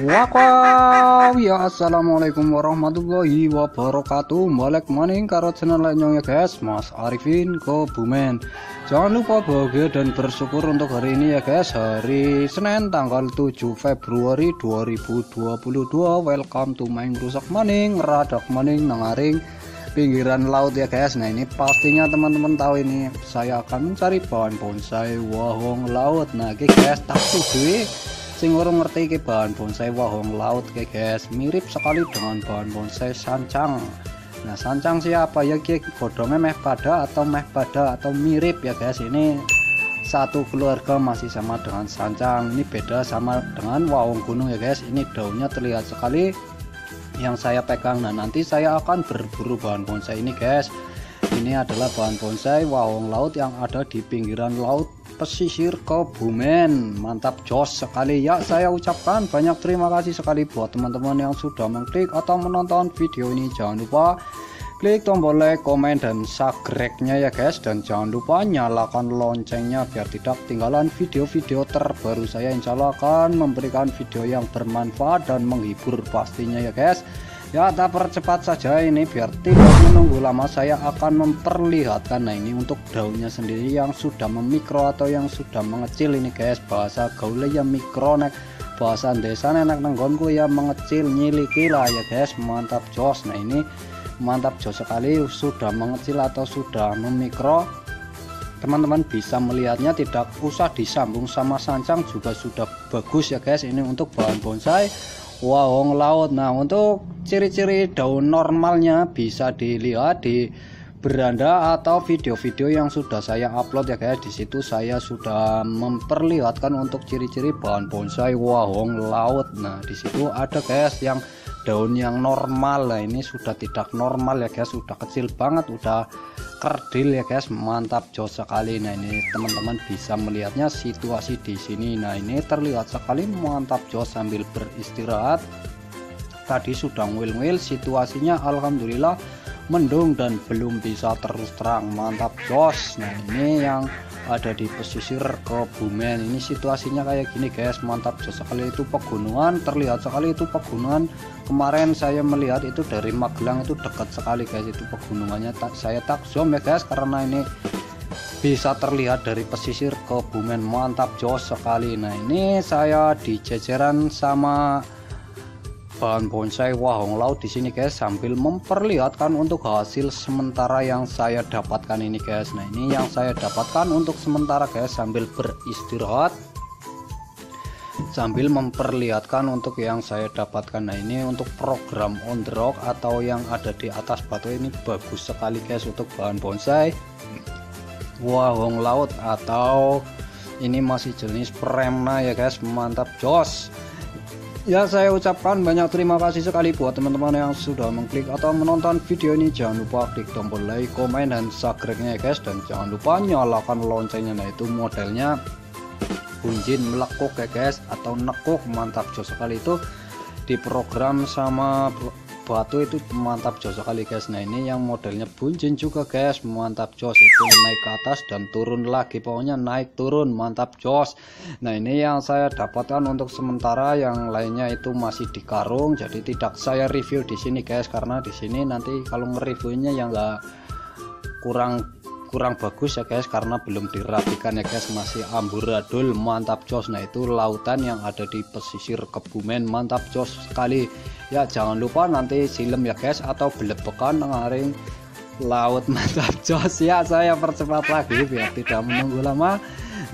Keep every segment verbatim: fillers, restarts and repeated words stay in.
Wakaw ya, assalamualaikum warahmatullahi wabarakatuh. Balik maning karo channel lainnya guys, Mas Arifin Kebumen. Jangan lupa bahagia dan bersyukur untuk hari ini ya guys, hari Senin tanggal tujuh Februari dua ribu dua puluh dua. Welcome to maning rusak maning, radak maning nangaring pinggiran laut ya guys. Nah ini pastinya teman-teman tahu ini saya akan mencari bahan bonsai wahong laut. Nah guys, tak suwe sing ora ngerti iki bahan bonsai wahong laut ke guys, mirip sekali dengan bahan bonsai sancang. Nah sancang siapa ya guys, godongnya meh pada atau meh pada atau mirip ya guys. Ini satu keluarga masih sama dengan sancang, ini beda sama dengan wahong gunung ya guys. Ini daunnya terlihat sekali yang saya pegang. Nah nanti saya akan berburu bahan bonsai ini guys. Ini adalah bahan bonsai wahong laut yang ada di pinggiran laut pesisir Kebumen. Mantap, jos sekali ya. Saya ucapkan banyak terima kasih sekali buat teman-teman yang sudah mengklik atau menonton video ini. Jangan lupa klik tombol like, komen, dan subscribe-nya ya guys. Dan jangan lupa nyalakan loncengnya biar tidak ketinggalan video-video terbaru saya. Insya Allah akan memberikan video yang bermanfaat dan menghibur pastinya ya guys. Ya tak percepat saja ini biar tidak menunggu lama, saya akan memperlihatkan. Nah ini untuk daunnya sendiri yang sudah memikro atau yang sudah mengecil ini guys. Bahasa gaulnya ya mikronek, bahasa desa nenek nenggonku ya mengecil nyiliki lah ya guys. Mantap jos. Nah ini mantap jos sekali, sudah mengecil atau sudah memikro. Teman-teman bisa melihatnya, tidak usah disambung sama sancang juga sudah bagus ya guys. Ini untuk bahan bonsai wahong laut. Nah untuk ciri-ciri daun normalnya bisa dilihat di beranda atau video-video yang sudah saya upload ya guys. Di situ saya sudah memperlihatkan untuk ciri-ciri bahan bonsai wahong laut. Nah di situ ada guys yang daun yang normal. Nah ini sudah tidak normal ya guys, sudah kecil banget, udah kerdil ya guys. Mantap jos sekali. Nah ini teman-teman bisa melihatnya situasi di sini. Nah ini terlihat sekali mantap jos sambil beristirahat. Tadi sudah ngwil-ngwil, situasinya alhamdulillah mendung dan belum bisa terus terang. Mantap jos. Nah ini yang ada di pesisir Kebumen ini situasinya kayak gini guys. Mantap jos sekali. Itu pegunungan, terlihat sekali itu pegunungan. Kemarin saya melihat itu dari Magelang, itu dekat sekali guys itu pegunungannya. Tak saya tak zoom ya guys karena ini bisa terlihat dari pesisir Kebumen. Mantap jos sekali. Nah ini saya dijejeran sama bahan bonsai wahong laut di sini guys, sambil memperlihatkan untuk hasil sementara yang saya dapatkan ini guys. Nah ini yang saya dapatkan untuk sementara guys, sambil beristirahat sambil memperlihatkan untuk yang saya dapatkan. Nah ini untuk program on the rock atau yang ada di atas batu ini bagus sekali guys untuk bahan bonsai wahong laut, atau ini masih jenis premna ya guys. Mantap jos. Ya saya ucapkan banyak terima kasih sekali buat teman-teman yang sudah mengklik atau menonton video ini. Jangan lupa klik tombol like, komen, dan subscribe-nya ya guys. Dan jangan lupa nyalakan loncengnya. Nah itu modelnya bunjin melekuk ya guys, atau nekuk. Mantap jos sekali, itu di program sama batu itu mantap jos sekali guys. Nah ini yang modelnya bunjin juga guys. Mantap jos, itu naik ke atas dan turun lagi, pokoknya naik turun. Mantap jos. Nah ini yang saya dapatkan untuk sementara, yang lainnya itu masih di karung jadi tidak saya review di sini guys, karena di sini nanti kalau mereviewnya yang enggak kurang kurang bagus ya guys, karena belum dirapikan ya guys, masih amburadul. Mantap jos. Nah itu lautan yang ada di pesisir Kebumen. Mantap jos sekali ya. Jangan lupa nanti silem ya guys, atau belebekan ngaring laut. Mantap jos ya. Saya percepat lagi biar tidak menunggu lama.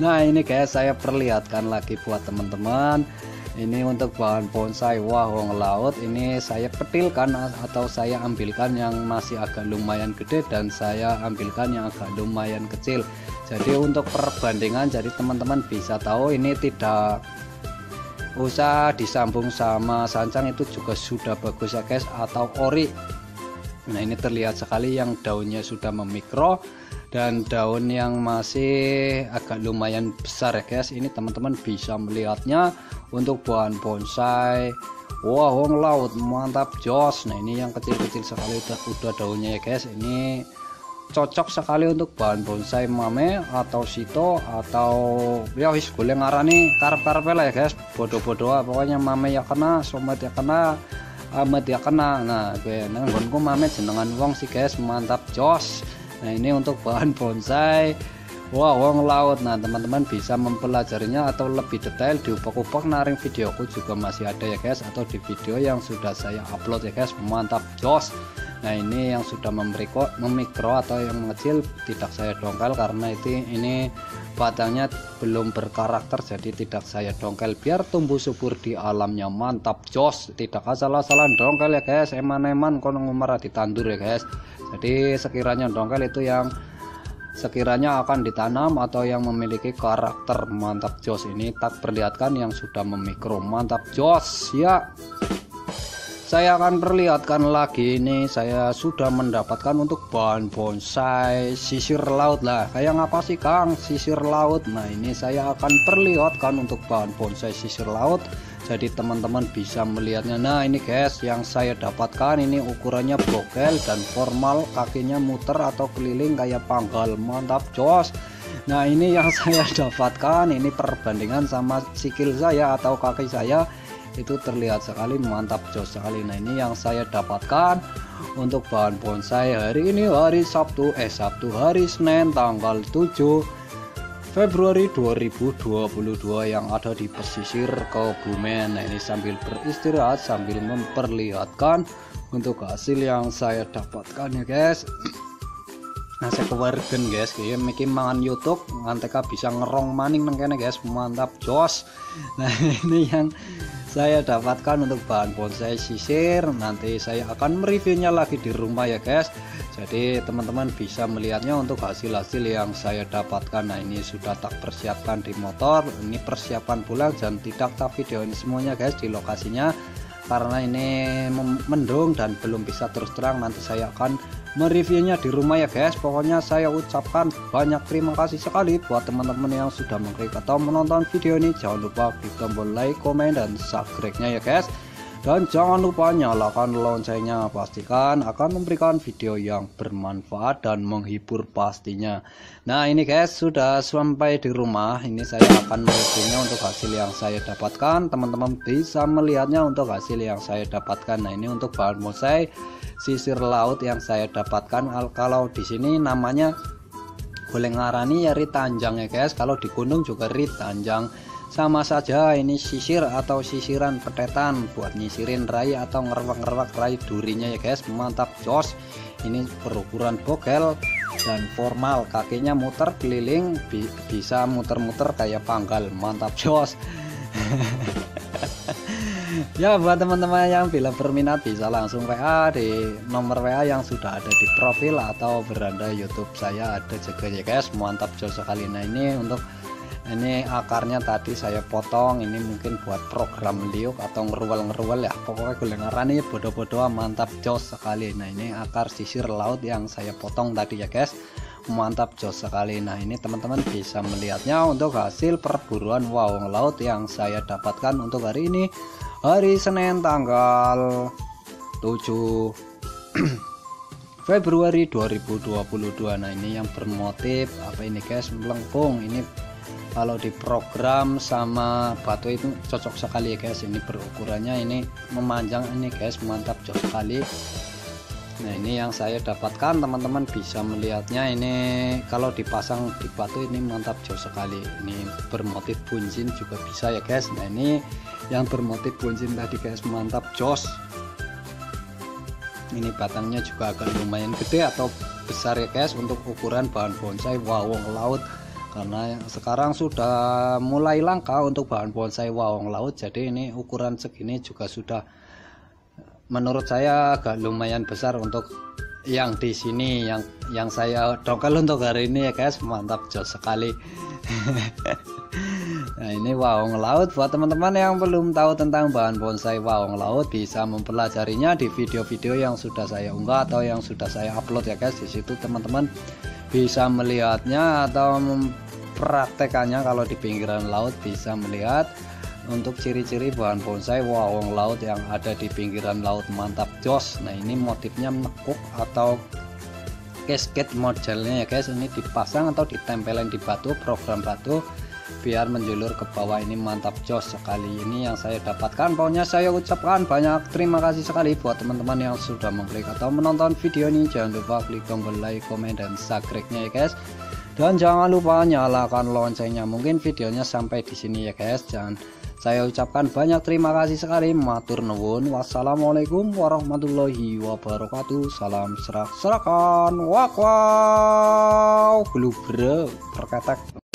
Nah ini guys saya perlihatkan lagi buat teman-teman. Ini untuk bahan bonsai wahong laut ini saya petilkan atau saya ambilkan yang masih agak lumayan gede, dan saya ambilkan yang agak lumayan kecil. Jadi untuk perbandingan, jadi teman-teman bisa tahu ini tidak usah disambung sama sancang, itu juga sudah bagus ya guys, atau ori. Nah ini terlihat sekali yang daunnya sudah memikro dan daun yang masih agak lumayan besar ya guys. Ini teman-teman bisa melihatnya untuk bahan bonsai wahong laut. Mantap jos. Nah ini yang kecil-kecil sekali udah, udah daunnya ya guys. Ini cocok sekali untuk bahan bonsai mame atau sito atau ya wis goleng ngarani karep-karepe lah ya guys, bodoh-bodoh pokoknya mame ya kena, somet ya kena, amat ya kena. Nah gue nang nggonku mame jenengan wong sih guys, mantap jos. Nah ini untuk bahan bonsai wahong laut. Nah teman-teman bisa mempelajarinya atau lebih detail di upak-upak naring videoku juga masih ada ya guys, atau di video yang sudah saya upload ya guys, mantap jos. Nah ini yang sudah memikro, memikro atau yang mengecil tidak saya dongkel karena itu ini batangnya belum berkarakter, jadi tidak saya dongkel biar tumbuh subur di alamnya, mantap jos. Tidak asal-asalan dongkel ya guys, eman-eman kono ngumara ditandur ya guys. Jadi sekiranya dongkel itu yang sekiranya akan ditanam atau yang memiliki karakter, mantap jos. Ini tak perlihatkan yang sudah memikro, mantap jos ya. Saya akan perlihatkan lagi, ini saya sudah mendapatkan untuk bahan bonsai sisir laut lah. Kayak ngapa sih Kang sisir laut? Nah ini saya akan perlihatkan untuk bahan bonsai sisir laut, jadi teman-teman bisa melihatnya. Nah ini guys yang saya dapatkan, ini ukurannya bogel dan formal, kakinya muter atau keliling kayak panggal, mantap jos. Nah ini yang saya dapatkan, ini perbandingan sama sikil saya atau kaki saya itu terlihat sekali, mantap jos sekali. Nah ini yang saya dapatkan untuk bahan bonsai hari ini, hari Sabtu eh Sabtu hari Senin tanggal tujuh Februari dua ribu dua puluh dua yang ada di pesisir Kebumen. Nah ini sambil beristirahat sambil memperlihatkan untuk hasil yang saya dapatkan ya guys. Nah saya kewargen guys, kayak miki mangan YouTube nganteka bisa ngerong maning nengkene guys, mantap jos. Nah ini yang saya dapatkan untuk bahan bonsai sisir, nanti saya akan mereviewnya lagi di rumah ya guys, jadi teman-teman bisa melihatnya untuk hasil-hasil yang saya dapatkan. Nah ini sudah tak persiapkan di motor, ini persiapan pulang dan tidak tak video ini semuanya guys di lokasinya karena ini mendung dan belum bisa terus terang, nanti saya akan mereviewnya di rumah ya guys. Pokoknya saya ucapkan banyak terima kasih sekali buat teman-teman yang sudah mengklik atau menonton video ini. Jangan lupa klik tombol like, komen, dan subscribe-nya ya guys. Dan jangan lupa nyalakan loncengnya, pastikan akan memberikan video yang bermanfaat dan menghibur pastinya. Nah ini guys sudah sampai di rumah, ini saya akan mereviewnya untuk hasil yang saya dapatkan. Teman-teman bisa melihatnya untuk hasil yang saya dapatkan. Nah ini untuk bahan bonsai sisir laut yang saya dapatkan, kalau di sini namanya goleng ngarani ya ritanjang ya guys, kalau di gunung juga ritanjang, sama saja. Ini sisir atau sisiran petetan buat nyisirin rai atau ngerwak-ngerwak rai durinya ya guys, mantap jos. Ini berukuran bogel dan formal, kakinya muter keliling, bi bisa muter-muter kayak panggal, mantap jos. Ya buat teman-teman yang bila berminat bisa langsung W A di nomor W A yang sudah ada di profil atau beranda YouTube saya ada juga ya guys, mantap jos sekali. Nah ini untuk ini akarnya tadi saya potong, ini mungkin buat program liuk atau ngeruwel-ngeruwel ya, pokoknya goleng ngarani bodoh-bodoh, mantap jos sekali. Nah ini akar sisir laut yang saya potong tadi ya guys, mantap jos sekali. Nah ini teman-teman bisa melihatnya untuk hasil perburuan wahong laut yang saya dapatkan untuk hari ini, hari Senin tanggal tujuh Februari dua ribu dua puluh dua. Nah ini yang bermotif apa ini guys, melengkung. Ini kalau di program sama batu itu cocok sekali ya guys, ini berukurannya ini memanjang ini guys, mantap jos sekali. Nah ini yang saya dapatkan, teman-teman bisa melihatnya, ini kalau dipasang di batu ini mantap jos sekali. Ini bermotif bunjin juga bisa ya guys. Nah ini yang bermotif bunjin tadi guys, mantap jos. Ini batangnya juga agak lumayan gede atau besar ya guys untuk ukuran bahan bonsai wahong laut, karena sekarang sudah mulai langka untuk bahan bonsai wahong laut, jadi ini ukuran segini juga sudah menurut saya agak lumayan besar untuk yang di sini yang yang saya dongkel untuk hari ini ya guys, mantap jos sekali. Nah ini wahong laut, buat teman-teman yang belum tahu tentang bahan bonsai wahong laut bisa mempelajarinya di video-video yang sudah saya unggah atau yang sudah saya upload ya guys. Di situ teman-teman bisa melihatnya atau mempraktekannya, kalau di pinggiran laut bisa melihat untuk ciri-ciri bahan bonsai wahong laut yang ada di pinggiran laut, mantap jos. Nah ini motifnya nekuk atau cascade modelnya ya guys. Ini dipasang atau ditempelin di batu, program batu biar menjulur ke bawah. Ini mantap jos sekali ini yang saya dapatkan. Pokoknya saya ucapkan banyak terima kasih sekali buat teman-teman yang sudah mengklik atau menonton video ini. Jangan lupa klik tombol like, komen, dan subscribe-nya ya guys. Dan jangan lupa nyalakan loncengnya. Mungkin videonya sampai di sini ya guys. Jangan saya ucapkan banyak terima kasih sekali. Matur nuwun. Wassalamualaikum warahmatullahi wabarakatuh. Salam serak-serakan. Wak wow, wow. Bro terketek.